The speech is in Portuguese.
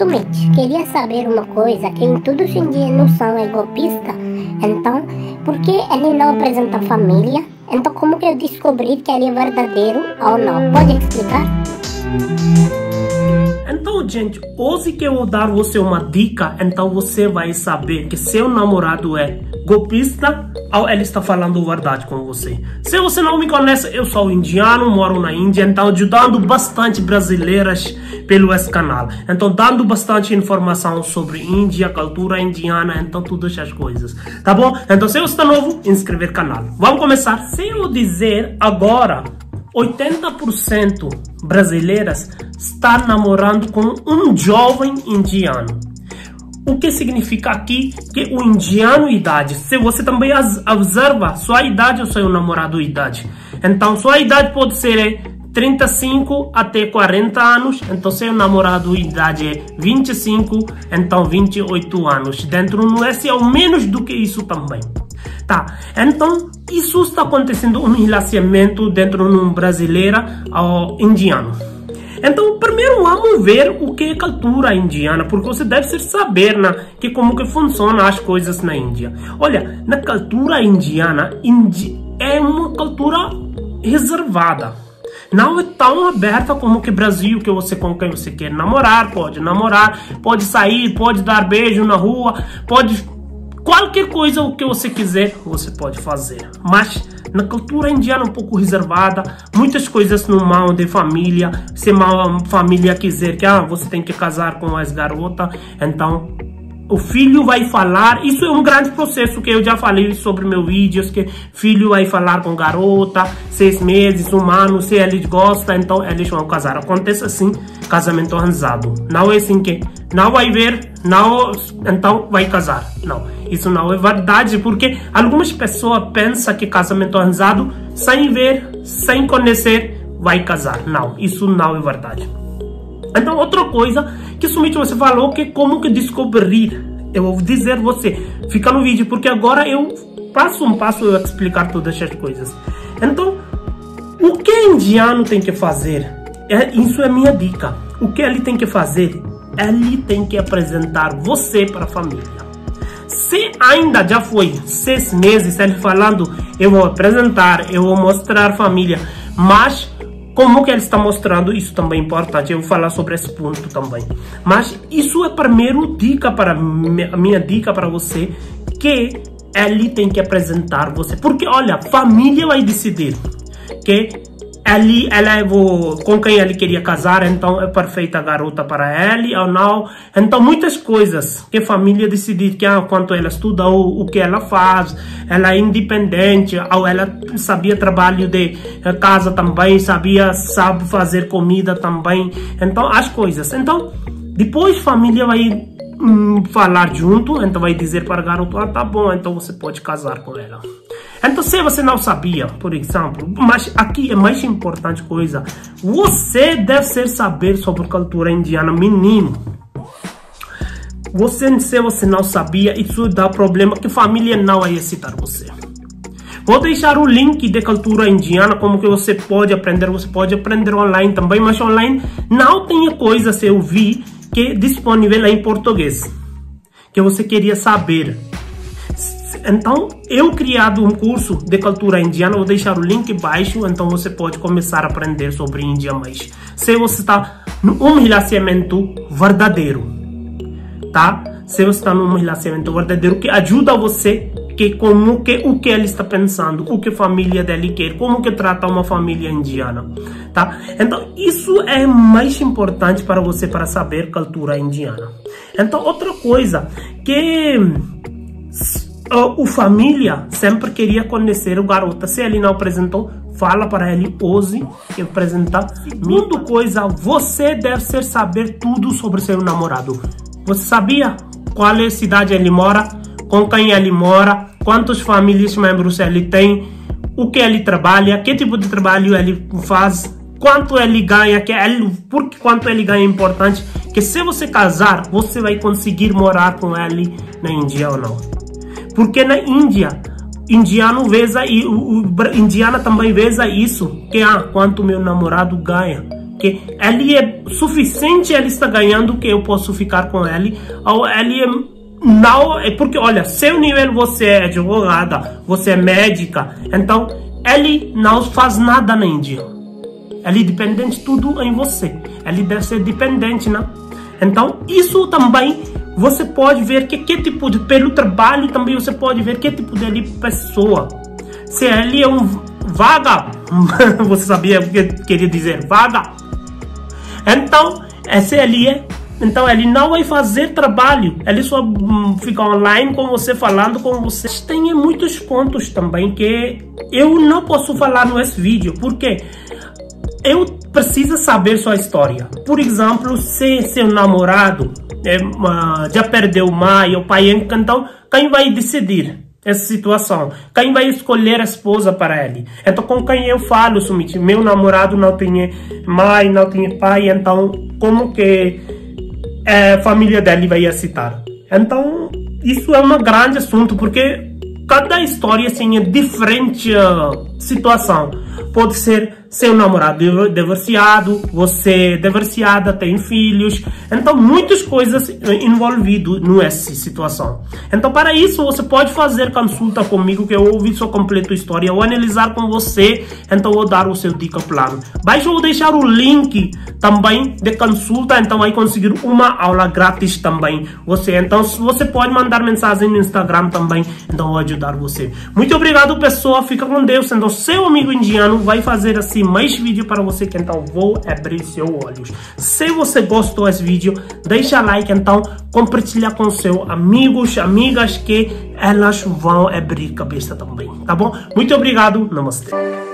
Sumit, queria saber uma coisa, que em todos os indianos são egoístas, então por que ele não apresenta família? Então como que eu descobri que ele é verdadeiro ou não? Pode explicar? Então, gente, hoje que eu vou dar você uma dica, então você vai saber que seu namorado é golpista ou ele está falando a verdade com você. Se você não me conhece, eu sou indiano, moro na Índia, então ajudando bastante brasileiras pelo esse canal. Então dando bastante informação sobre Índia, cultura indiana, então todas essas coisas. Tá bom? Então se você está novo, inscrever no canal. Vamos começar. Se eu dizer agora, 80% brasileiras está namorando com um jovem indiano. O que significa aqui que o indiano idade, se você também observa sua idade ou seu namorado idade, então sua idade pode ser 35 até 40 anos, então seu namorado idade é 25, então 28 anos, dentro no S é o menos do que isso também. Tá, então isso está acontecendo um relacionamento dentro de um brasileiro ou indiano. Então primeiro vamos ver o que é cultura indiana, porque você deve saber, né, que como que funciona as coisas na Índia. Olha, na cultura indiana é uma cultura reservada. Não é tão aberta como que Brasil, que você com quem você quer namorar, pode sair, pode dar beijo na rua, pode qualquer coisa o que você quiser, você pode fazer. Mas na cultura indiana um pouco reservada, muitas coisas no mão de família. Se a família quiser que você tem que casar com as garotas, então o filho vai falar, isso é um grande processo que eu já falei sobre meus vídeos, que filho vai falar com garota, 6 meses, 1 ano, se eles gostam, então eles vão casar. Acontece assim, casamento arranjado. Não é assim que não vai ver, não, então vai casar. Não, isso não é verdade, porque algumas pessoas pensam que casamento arranjado, sem ver, sem conhecer, vai casar. Não, isso não é verdade. Então outra coisa que somente você falou, que como que descobrir, eu vou dizer você, fica no vídeo, porque agora eu passo a passo eu explicar todas essas coisas. Então o que o indiano tem que fazer, isso é minha dica, o que ele tem que fazer, ele tem que apresentar você para a família. Se ainda já foi 6 meses ele falando, eu vou apresentar, eu vou mostrar a família, mas como que ele está mostrando, isso também é importante, eu vou falar sobre esse ponto também. Mas isso é a primeira dica, minha dica para você, que ele tem que apresentar você. Porque olha, a família vai decidir que ela com quem ele queria casar, então é perfeita garota para ele ou não. Então muitas coisas que a família decidir, que quanto ela estuda, ou o que ela faz, ela é independente, ou ela sabia trabalho de casa também, sabe fazer comida também, então as coisas. Então depois a família vai falar junto, então vai dizer para a garota, ah, tá bom, então você pode casar com ela. Então se você não sabia, por exemplo, mas aqui é mais importante coisa, você deve saber sobre cultura indiana, menino. Se você não sabia, isso dá problema, que família não vai aceitar você. Vou deixar o link de cultura indiana, como que você pode aprender online também, mas online não tem coisa, se eu vi, que é disponível em português, que você queria saber. Então eu criado um curso de cultura indiana, vou deixar o link abaixo, então você pode começar a aprender sobre Índia mais, se você está num relacionamento verdadeiro, tá? Se você está num relacionamento verdadeiro, que ajuda você, que como que o que ele está pensando, o que a família dele quer, como que trata uma família indiana, tá? Então isso é mais importante para você, para saber cultura indiana. Então outra coisa que a família sempre queria conhecer o garoto. Se ele não apresentou, fala para ele hoje que apresentar. Segunda coisa, você deve saber tudo sobre seu namorado. Você sabia qual é a cidade ele mora, com quem ele mora, quantos famílias membros ele tem, o que ele trabalha, que tipo de trabalho ele faz, quanto ele ganha, porque quanto ele ganha é importante. Que se você casar, você vai conseguir morar com ele na Índia ou não. Porque na Índia, indiano vê, indiana também vê isso, que quanto meu namorado ganha, que ele é suficiente, ele está ganhando, que eu posso ficar com ele, ou ele é... Não, é porque, olha, seu nível, você é advogada, você é médica, então ele não faz nada na Índia. Ele é dependente tudo em você. Ele deve ser dependente, né? Então, isso também você pode ver que tipo de... Pelo trabalho também você pode ver que tipo de pessoa. Se ele é um vaga, você sabia o que queria dizer, vaga? Então, se ele é... Então ele não vai fazer trabalho, ele só fica online com você, falando com você. Tem muitos contos também que eu não posso falar nesse vídeo, porque eu preciso saber sua história. Por exemplo, se seu namorado já perdeu mãe ou pai, então quem vai decidir essa situação? Quem vai escolher a esposa para ele? Então com quem eu falo, Sumit? Meu namorado não tinha mãe, não tinha pai, então como que... a família dele vai aceitar? Então isso é um grande assunto, porque cada história assim, é diferente situação. Pode ser seu namorado divorciado, você divorciada, tem filhos, então muitas coisas envolvidas nessa situação. Então para isso você pode fazer consulta comigo, que eu ouvi sua completa história, eu analisar com você, então eu vou dar o seu dica plano. Baixo eu vou deixar o link também de consulta, então vai conseguir uma aula grátis também. Você, então você pode mandar mensagem no Instagram também, então eu vou ajudar você. Muito obrigado, pessoal, fica com Deus. Então seu amigo indiano vai fazer assim mais vídeo para você, que então vou abrir seus olhos. Se você gostou desse vídeo, deixa like, então compartilha com seus amigos, amigas, que elas vão abrir cabeça também, tá bom? Muito obrigado, namastê.